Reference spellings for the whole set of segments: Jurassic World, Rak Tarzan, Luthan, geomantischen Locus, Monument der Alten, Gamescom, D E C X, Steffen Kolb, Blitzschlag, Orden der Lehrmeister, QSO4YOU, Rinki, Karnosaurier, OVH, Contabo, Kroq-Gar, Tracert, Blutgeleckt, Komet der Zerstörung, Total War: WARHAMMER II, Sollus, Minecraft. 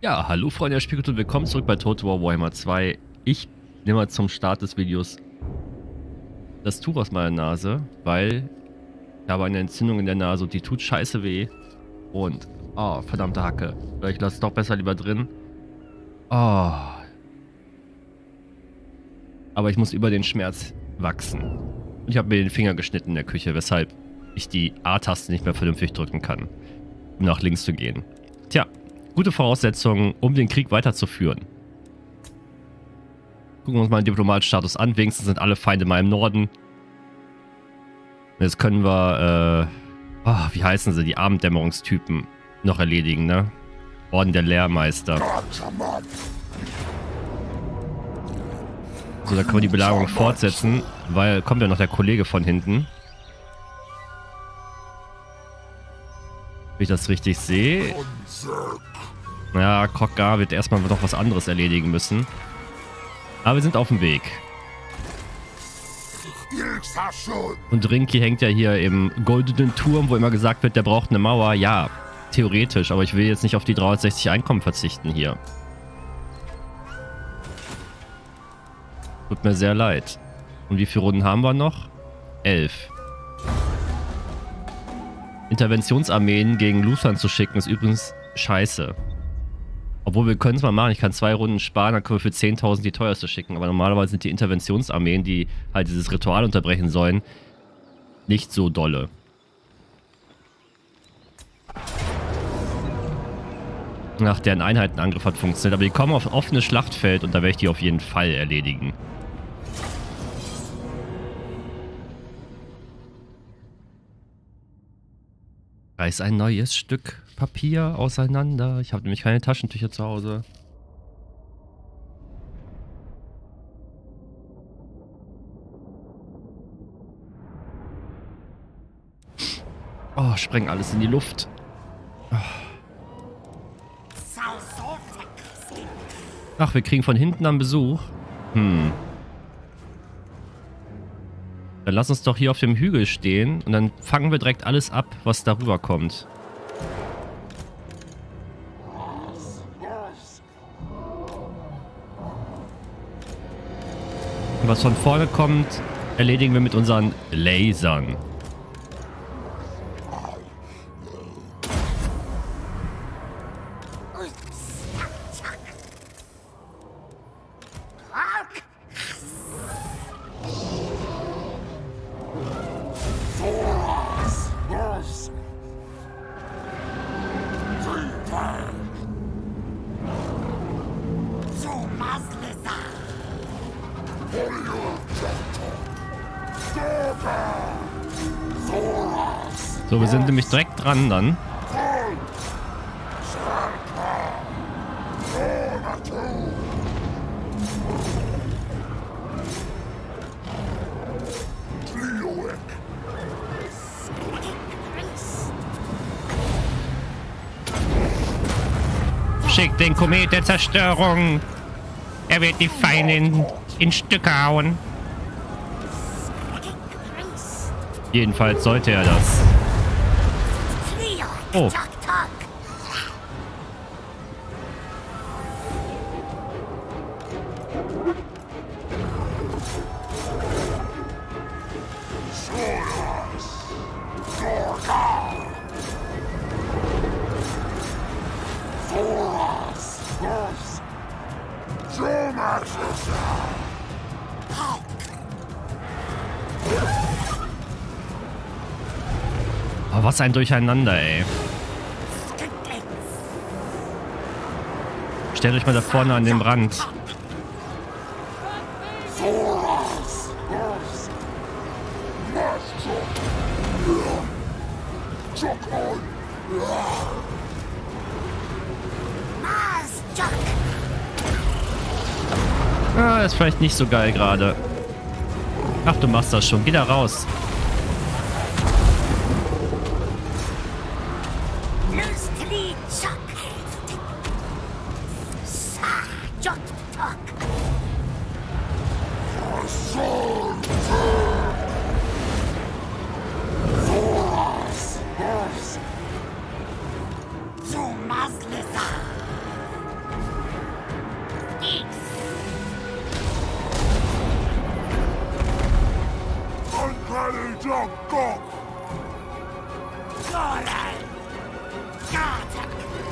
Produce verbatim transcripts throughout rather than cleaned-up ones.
Ja, hallo Freunde der Spielkultur und willkommen zurück bei Total War Warhammer zwei. Ich nehme mal zum Start des Videos das Tuch aus meiner Nase, weil ich habe eine Entzündung in der Nase und die tut scheiße weh. Und, oh, verdammte Hacke. Vielleicht lasse es doch besser lieber drin. Oh. Aber ich muss über den Schmerz wachsen. Und ich habe mir den Finger geschnitten in der Küche, weshalb ich die A-Taste nicht mehr vernünftig drücken kann, um nach links zu gehen. Tja, gute Voraussetzungen, um den Krieg weiterzuführen. Gucken wir uns mal den Diplomatenstatus an. Wenigstens sind alle Feinde mal im Norden. Jetzt können wir, äh, oh, wie heißen sie, die Abenddämmerungstypen noch erledigen, ne? Orden der Lehrmeister. So, da können wir die Belagerung fortsetzen, weil kommt ja noch der Kollege von hinten. Wenn ich das richtig sehe. Ja, Kroq-Gar wird erstmal noch was anderes erledigen müssen. Aber wir sind auf dem Weg. Und Rinki hängt ja hier im goldenen Turm, wo immer gesagt wird, der braucht eine Mauer. Ja, theoretisch, aber ich will jetzt nicht auf die dreihundertsechzig Einkommen verzichten hier. Tut mir sehr leid. Und wie viele Runden haben wir noch? Elf. Interventionsarmeen gegen Luthan zu schicken ist übrigens scheiße. Obwohl, wir können es mal machen. Ich kann zwei Runden sparen, dann können wir für zehntausend die teuerste schicken. Aber normalerweise sind die Interventionsarmeen, die halt dieses Ritual unterbrechen sollen, nicht so dolle. Nach deren Einheitenangriff hat funktioniert. Aber die kommen auf offenes Schlachtfeld und da werde ich die auf jeden Fall erledigen. Reiß ein neues Stück Papier auseinander. Ich habe nämlich keine Taschentücher zu Hause. Oh, spreng alles in die Luft. Oh. Ach, wir kriegen von hinten einen Besuch. Hm. Dann lass uns doch hier auf dem Hügel stehen und dann fangen wir direkt alles ab, was darüber kommt. Und was von vorne kommt, erledigen wir mit unseren Lasern. So, wir sind nämlich direkt dran dann. Schickt den Komet der Zerstörung. Er wird die Feinde in, in Stücke hauen. Jedenfalls sollte er das. Oh. Oh, was ein Durcheinander, ey. Stellt euch mal da vorne an den Rand. Ah, ist vielleicht nicht so geil gerade. Ach, du machst das schon. Geh da raus.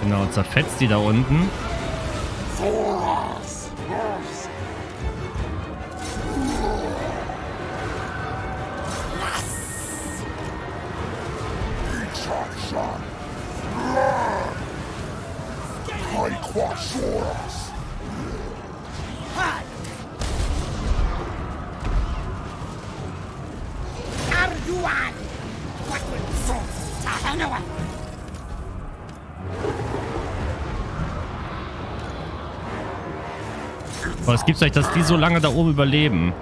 Genau, zerfetzt die da unten. Was gibt's euch, dass die so lange da oben überleben?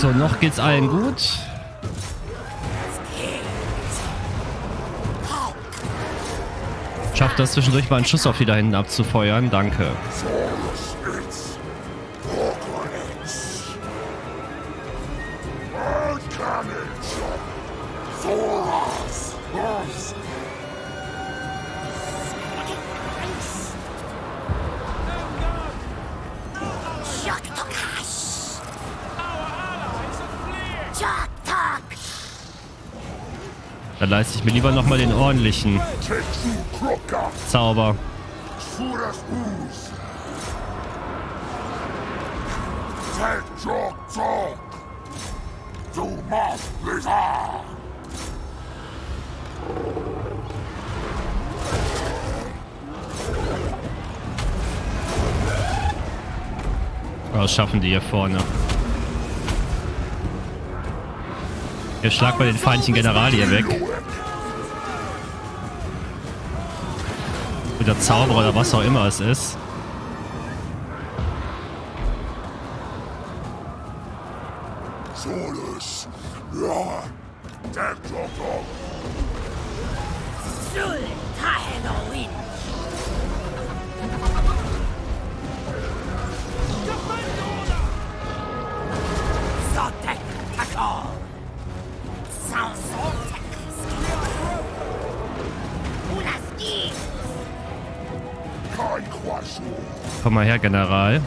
So, noch geht's allen gut. Schafft das zwischendurch mal einen Schuss auf die da hinten abzufeuern. Danke. Da leiste ich mir lieber nochmal den ordentlichen Zauber. Was schaffen die hier vorne? Jetzt schlagt mal den feindlichen General hier weg. Mit der Zauberer oder was auch immer es ist. Sollus. Ja. Komm mal her, General.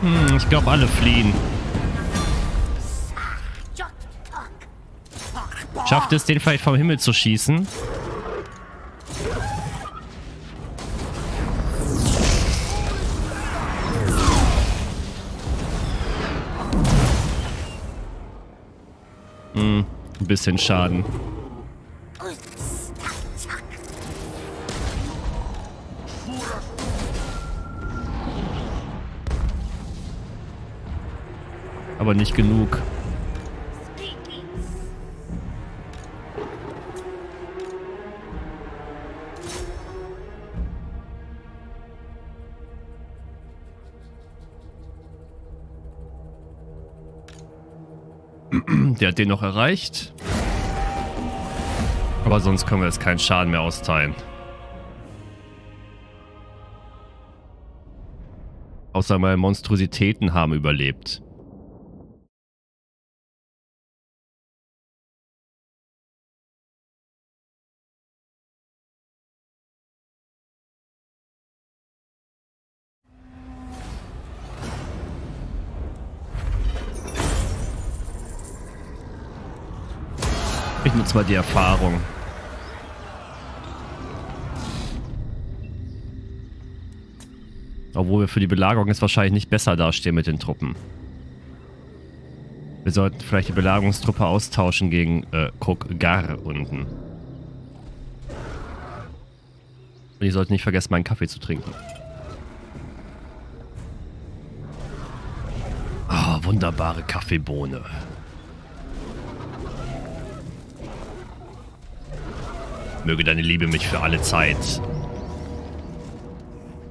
Hm, ich glaube, alle fliehen. Schafft es, den vielleicht vom Himmel zu schießen? Hm, ein bisschen Schaden. Aber nicht genug. Der hat den noch erreicht. Aber sonst können wir jetzt keinen Schaden mehr austeilen. Außer meine Monstrositäten haben überlebt. Ich nutze mal die Erfahrung. Obwohl wir für die Belagerung jetzt wahrscheinlich nicht besser dastehen mit den Truppen. Wir sollten vielleicht die Belagerungstruppe austauschen gegen äh, Kroq-Gar unten. Und ich sollte nicht vergessen, meinen Kaffee zu trinken. Ah, wunderbare Kaffeebohne. Möge deine Liebe mich für alle Zeit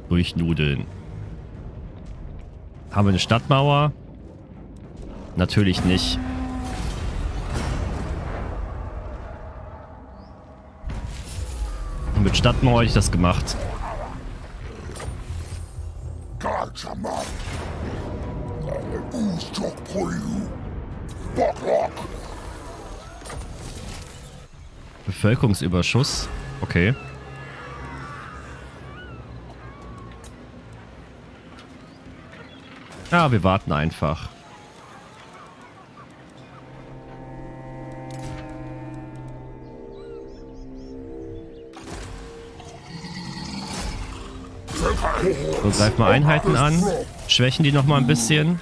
durchnudeln. Haben wir eine Stadtmauer? Natürlich nicht. Und mit Stadtmauer hätte ich das gemacht. Bevölkerungsüberschuss. Okay. Ja, wir warten einfach. So, greift mal Einheiten an, schwächen die nochmal ein bisschen.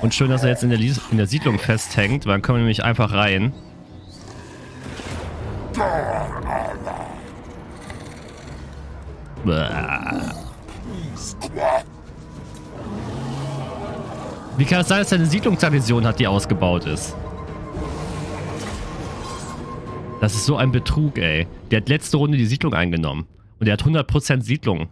Und schön, dass er jetzt in der, in der Siedlung festhängt, weil dann können wir nämlich einfach rein. Wie kann es sein, dass er eine Siedlungsaktion hat, die ausgebaut ist? Das ist so ein Betrug, ey. Der hat letzte Runde die Siedlung eingenommen. Und der hat hundert Prozent Siedlung.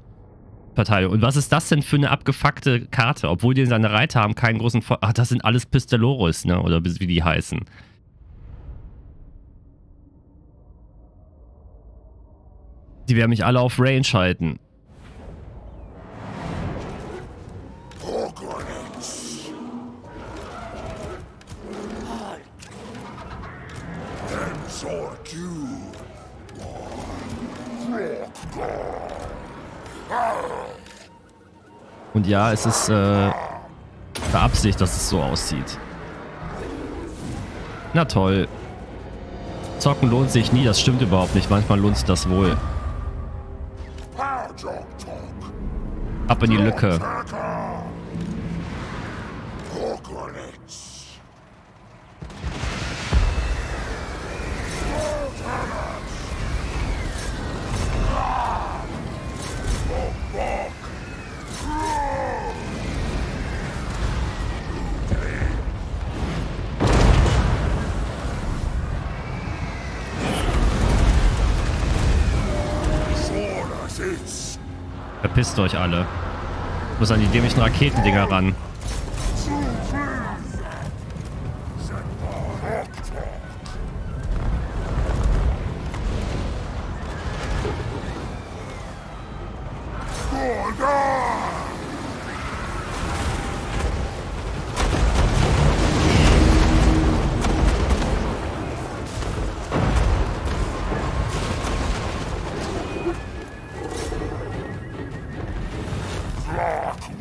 Verteilung. Und was ist das denn für eine abgefuckte Karte? Obwohl die in seine Reiter haben keinen großen... Vor Ach, das sind alles Pistoleros, ne? Oder wie die heißen. Die werden mich alle auf Range halten. Und ja, es ist äh, Absicht, dass es so aussieht. Na toll. Zocken lohnt sich nie, das stimmt überhaupt nicht. Manchmal lohnt sich das wohl. Ab in die Lücke. Verpisst euch alle. Ich muss an die dämlichen Raketendinger ran.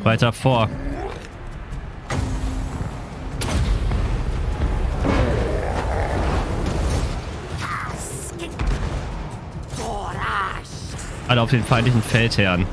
Weiter vor. Alle auf den feindlichen Feldherrn.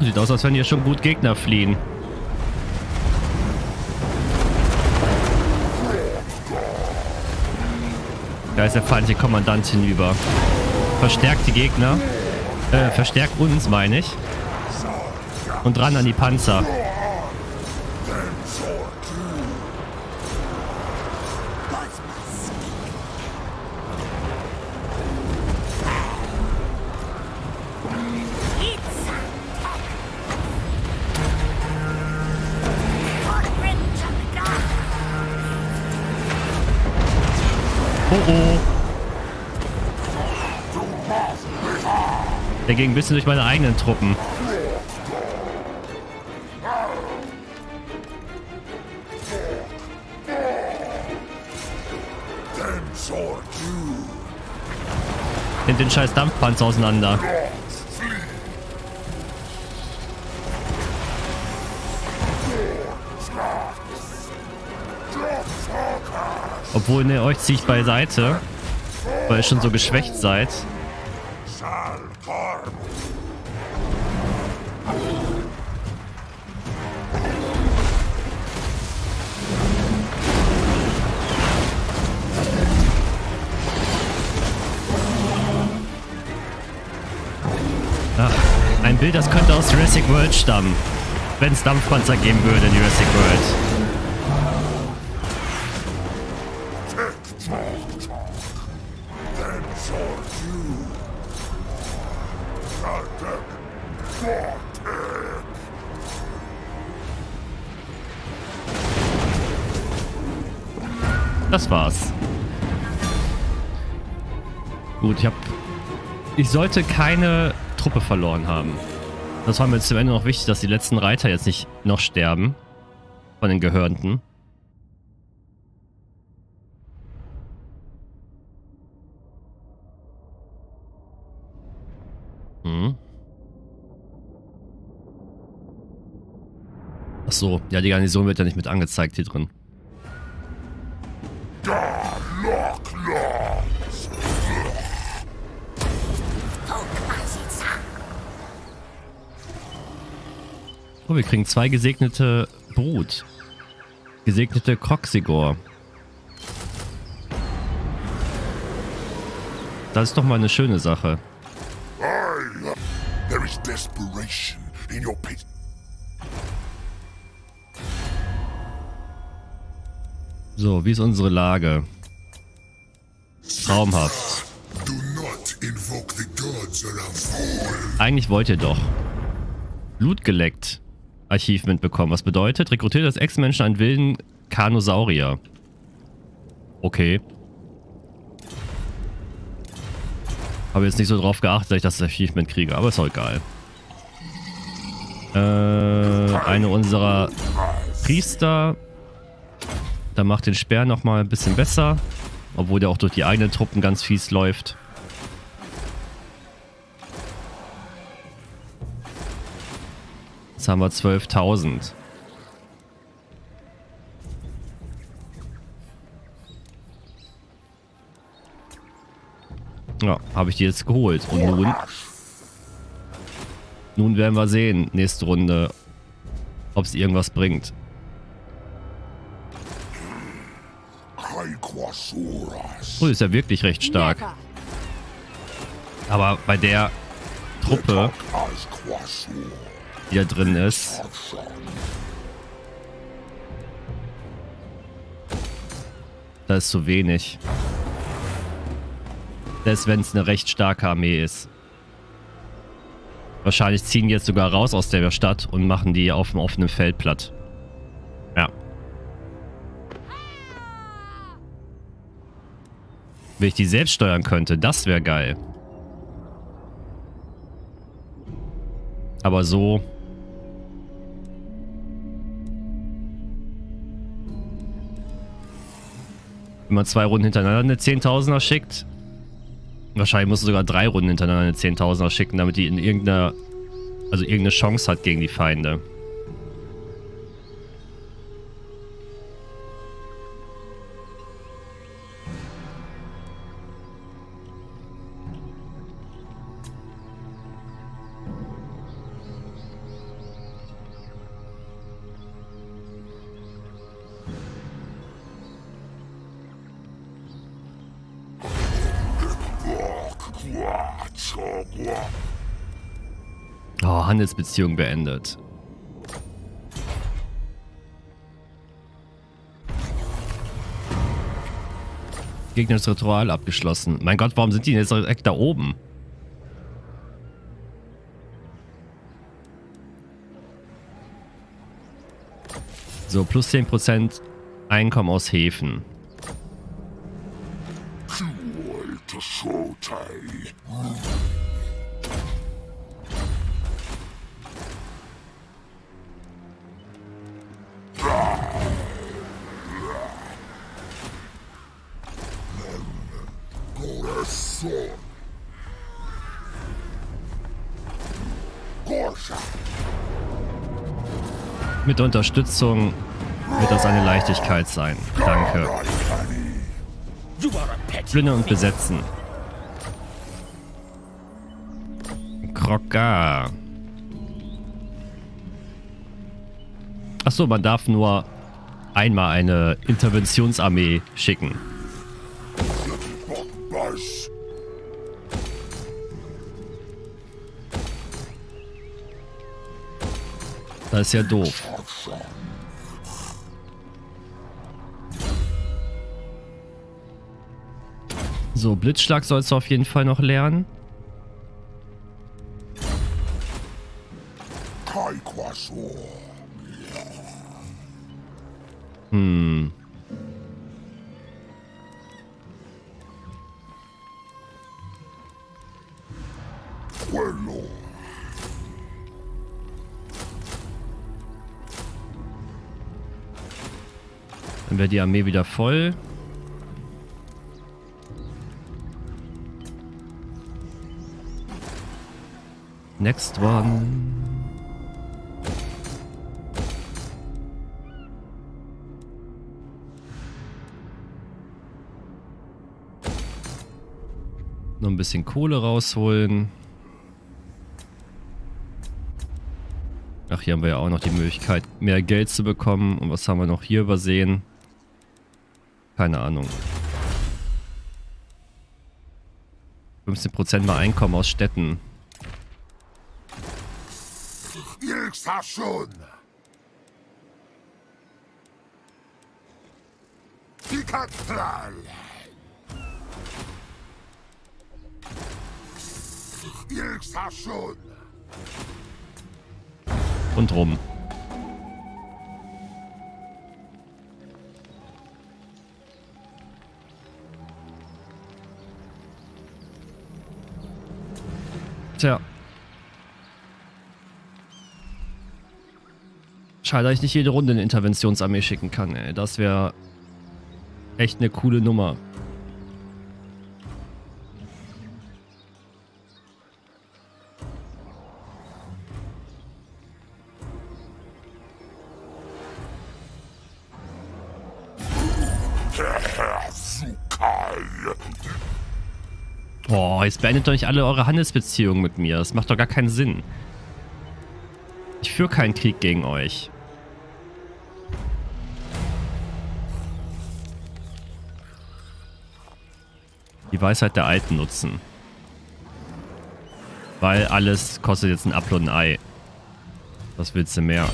Sieht aus, als wenn hier schon gut Gegner fliehen. Da ist der feindliche Kommandant hinüber. Verstärkt die Gegner. Äh, verstärkt uns, meine ich. Und ran an die Panzer. Der ging ein bisschen durch meine eigenen Truppen. Nimmt den scheiß Dampfpanzer auseinander. Obwohl, ne, euch ziehe ich beiseite, weil ihr schon so geschwächt seid. Ach, ein Bild, das könnte aus Jurassic World stammen, wenn es Dampfpanzer geben würde in Jurassic World. Das war's. Gut, ich hab... Ich sollte keine Truppe verloren haben. Das war mir jetzt zum Ende noch wichtig, dass die letzten Reiter jetzt nicht noch sterben. Von den Gehörnten. Hm. Achso, ja, die Garnison wird ja nicht mit angezeigt hier drin. Oh, wir kriegen zwei gesegnete Brut. Gesegnete Kroq-Gar. Das ist doch mal eine schöne Sache. So, wie ist unsere Lage? Traumhaft. Eigentlich wollt ihr doch. Blutgeleckt. Achievement bekommen. Was bedeutet? Rekrutiert als Ex-Menschen einen wilden Karnosaurier. Okay. Habe jetzt nicht so drauf geachtet, dass ich das Achievement kriege, aber ist auch egal. Äh, eine unserer Priester. Da macht den Speer nochmal ein bisschen besser. Obwohl der auch durch die eigenen Truppen ganz fies läuft. Jetzt haben wir zwölftausend. Ja, habe ich die jetzt geholt. Und nun... Nun werden wir sehen, nächste Runde, ob es irgendwas bringt. Oh, ist ja wirklich recht stark. Aber bei der Truppe... die da drin ist. Da ist zu wenig. Selbst wenn es eine recht starke Armee ist. Wahrscheinlich ziehen die jetzt sogar raus aus der Stadt und machen die auf dem offenen Feld platt. Ja. Wenn ich die selbst steuern könnte, das wäre geil. Aber so... Wenn man zwei Runden hintereinander eine zehntausender schickt. Wahrscheinlich muss sogar drei Runden hintereinander eine zehntausender schicken, damit die in irgendeiner... Also irgendeine Chance hat gegen die Feinde. Oh, Handelsbeziehung beendet. Gegnerisches Ritual abgeschlossen. Mein Gott, warum sind die jetzt direkt da oben? So, plus zehn Prozent Einkommen aus Häfen. Mit der Unterstützung wird das eine Leichtigkeit sein. Danke. Plündern und besetzen. Kroq-Gar. Achso, man darf nur einmal eine Interventionsarmee schicken. Das ist ja doof. So, Blitzschlag sollst du auf jeden Fall noch lernen. Hm. Dann wäre die Armee wieder voll. Next one. Noch ein bisschen Kohle rausholen. Ach, hier haben wir ja auch noch die Möglichkeit, mehr Geld zu bekommen. Und was haben wir noch hier übersehen? Keine Ahnung. fünfzehn Prozent mehr Einkommen aus Städten. Schon. Die Kathedrale. Schon. Und rum. Tja. Schade, dass ich nicht jede Runde eine Interventionsarmee schicken kann, ey. Das wäre echt eine coole Nummer. Boah, jetzt beendet doch nicht alle eure Handelsbeziehungen mit mir. Das macht doch gar keinen Sinn. Ich führe keinen Krieg gegen euch. Die Weisheit der Alten nutzen. Weil alles kostet jetzt ein Apfel und ein Ei. Was willst du mehr?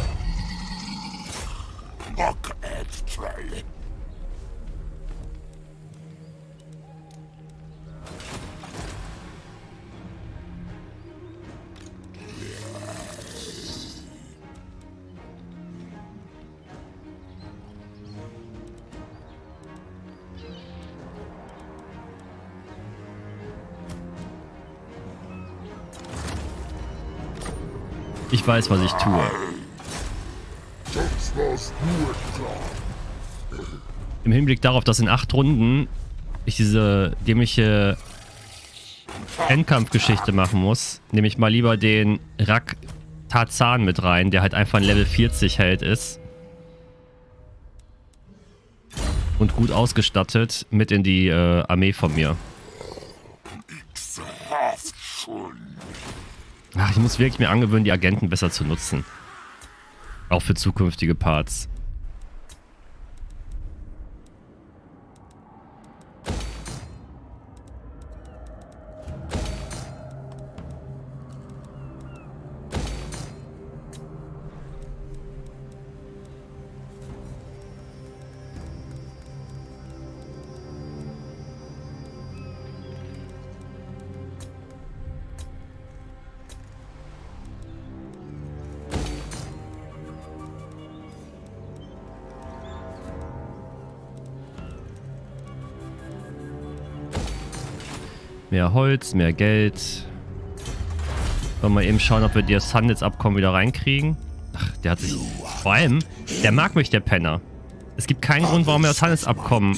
Ich weiß, was ich tue. Im Hinblick darauf, dass in acht Runden ich diese dämliche Endkampfgeschichte machen muss, nehme ich mal lieber den Rak Tarzan mit rein, der halt einfach ein Level vierzig Held ist. Und gut ausgestattet mit in die äh, Armee von mir. Ach, ich muss wirklich mir angewöhnen, die Agenten besser zu nutzen. Auch für zukünftige Parts. Mehr Holz, mehr Geld. Wollen wir mal eben schauen, ob wir das Handelsabkommen wieder reinkriegen. Ach, der hat sich... Vor allem, der mag mich, der Penner. Es gibt keinen Grund, warum er das Handelsabkommen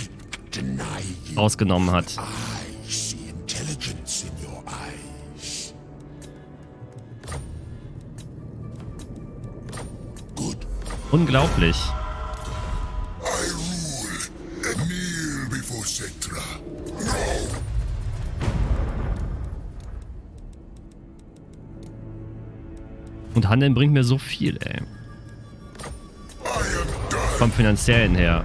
rausgenommen hat. Unglaublich. Und Handeln bringt mir so viel, ey. Vom Finanziellen her.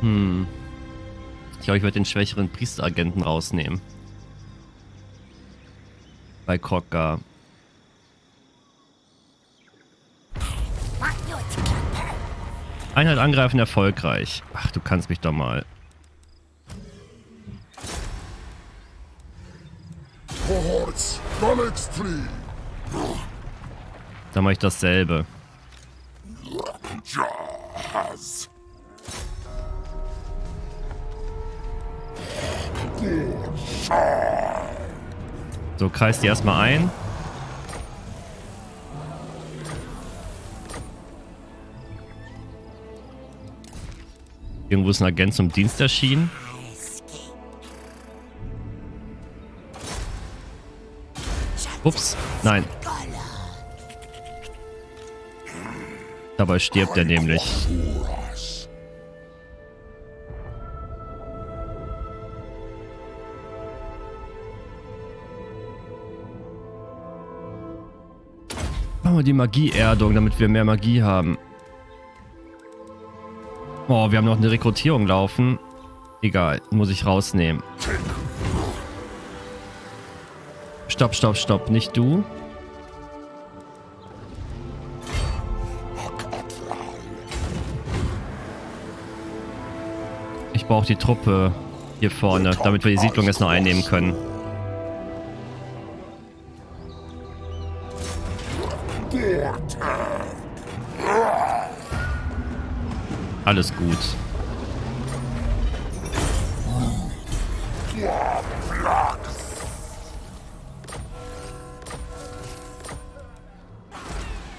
Hm. Ich glaube, ich werde den schwächeren Priesteragenten rausnehmen. Bei Kroq-Gar. Einheit angreifen erfolgreich. Ach, du kannst mich doch mal. Dann mache ich dasselbe. So, kreist die erstmal ein. Irgendwo ist ein Agent zum Dienst erschienen. Ups, nein. Dabei stirbt er nämlich. Die Magie-Erdung, damit wir mehr Magie haben. Oh, wir haben noch eine Rekrutierung laufen. Egal, muss ich rausnehmen. Stopp, stopp, stopp, nicht du. Ich brauche die Truppe hier vorne, damit wir die Siedlung jetzt noch einnehmen können. Alles gut.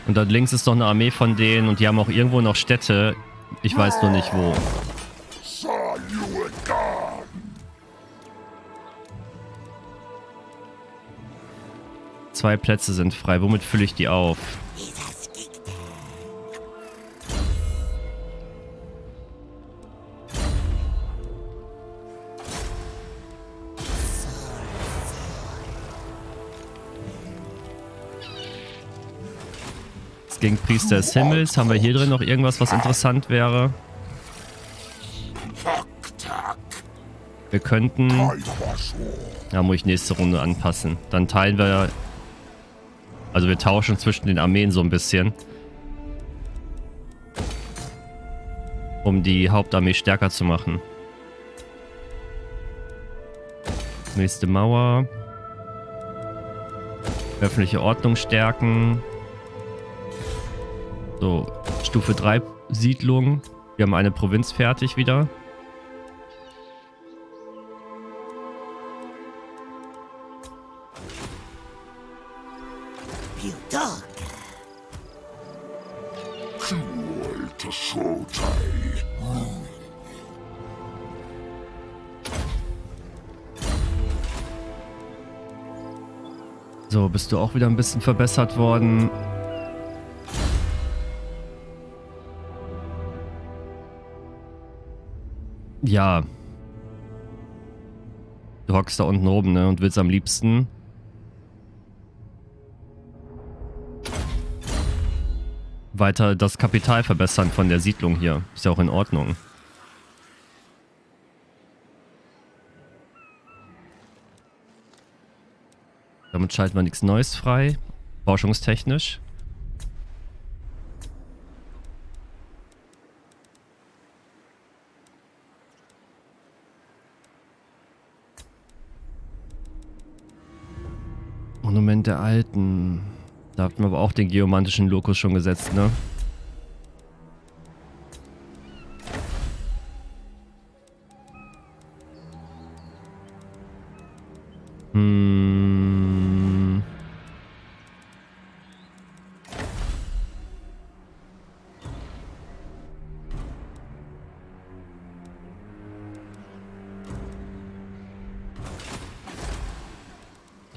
Und da links ist noch eine Armee von denen und die haben auch irgendwo noch Städte. Ich weiß nur nicht wo. Zwei Plätze sind frei. Womit fülle ich die auf? Gegen Priester des Himmels. Haben wir hier drin noch irgendwas, was interessant wäre? Wir könnten... Da muss ich nächste Runde anpassen. Dann teilen wir... Also wir tauschen zwischen den Armeen so ein bisschen. Um die Hauptarmee stärker zu machen. Nächste Mauer. Öffentliche Ordnung stärken. So, Stufe drei Siedlung. Wir haben eine Provinz fertig wieder. So, bist du auch wieder ein bisschen verbessert worden. Ja. Du hockst da unten oben, ne? Und willst am liebsten. Weiter das Kapital verbessern von der Siedlung hier. Ist ja auch in Ordnung. Damit schalten wir nichts Neues frei. Forschungstechnisch. Monument der Alten. Da hatten wir aber auch den geomantischen Locus schon gesetzt, ne? Hm.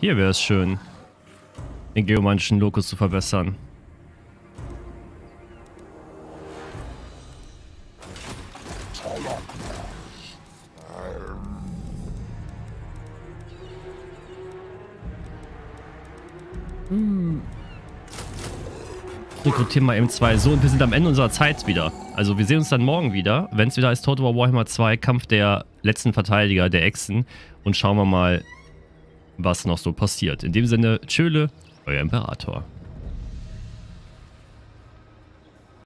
Hier wäre es schön, den geomantischen Locus zu verbessern. Rekrutieren wir M zwei. So, und wir sind am Ende unserer Zeit wieder. Also wir sehen uns dann morgen wieder, wenn es wieder heißt Total War Warhammer zwei, Kampf der letzten Verteidiger, der Echsen. Und schauen wir mal, was noch so passiert. In dem Sinne, tschöle, euer Imperator.